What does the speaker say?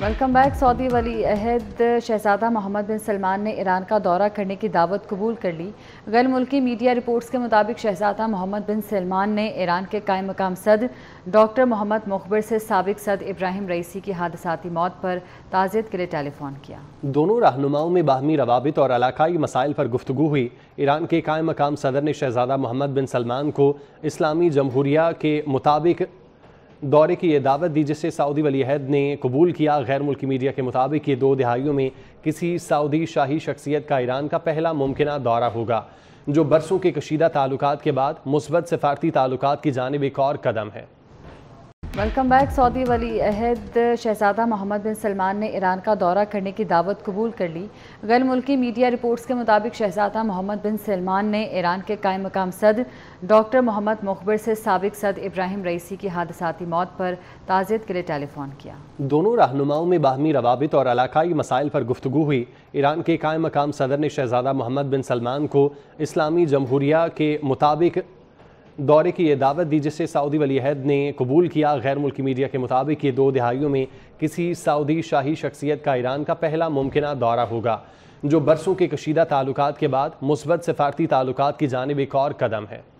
Welcome back. Saudi वली अहद शहजादा मोहम्मद बिन सलमान ने ईरान का दौरा करने की दावत कबूल कर ली। गैर मुल्की मीडिया रिपोर्ट्स के मुताबिक शहजादा मोहम्मद बिन सलमान ने ईरान के कायम मकाम सदर डॉक्टर मोहम्मद मुखबर से साबिक सदर इब्राहिम रईसी की हादसाती मौत पर ताज़ियत के लिए टेलीफोन किया। दोनों रहनुमाओं में बाहमी रवाबित और इलाकाई मसाइल पर गुफ्तगू हुई। ईरान के कायम मकाम सदर ने शहजादा मोहम्मद बिन सलमान को इस्लामी जमहूरिया के मुताबिक दौरे की यह दावत दी जिसे सऊदी वली अहद ने कबूल किया। गैर मुल्की मीडिया के मुताबिक ये 2 दहाइयों में किसी सऊदी शाही शख्सियत का ईरान का पहला मुमकिन दौरा होगा, जो बरसों के कशीदा ताल्लुकात के बाद मुस्बत सफारती ताल्लुकात की जानिब एक और कदम है। Welcome back. सऊदी वली अहद शहजादा मोहम्मद बिन सलमान ने ईरान का दौरा करने की दावत कबूल कर ली। गैर मुल्की मीडिया रिपोर्ट्स के मुताबिक शहजादा मोहम्मद बिन सलमान ने ईरान के कायम मकाम सदर डॉक्टर मोहम्मद मुखबर से साबिक सदर इब्राहिम रईसी की हादसाती मौत पर ताज़ियत के लिए टेलीफोन किया। दोनों रहनुमाओं में बाहमी रवाबित और इलाकाई मसाइल पर गुफ्तगू हुई। ईरान के कायम मकाम सदर ने शहजादा मोहम्मद बिन सलमान को इस्लामी जमहूरिया के मुताबिक दौरे की यह दावत दी जिसे सऊदी वली अहद ने कबूल किया। गैर मुल्की मीडिया के मुताबिक ये 2 दहाइयों में किसी सऊदी शाही शख्सियत का ईरान का पहला मुमकिन दौरा होगा, जो बरसों के कशीदा ताल्लुकात के बाद मुस्बत सफारती ताल्लुकात की जानिब एक और कदम है।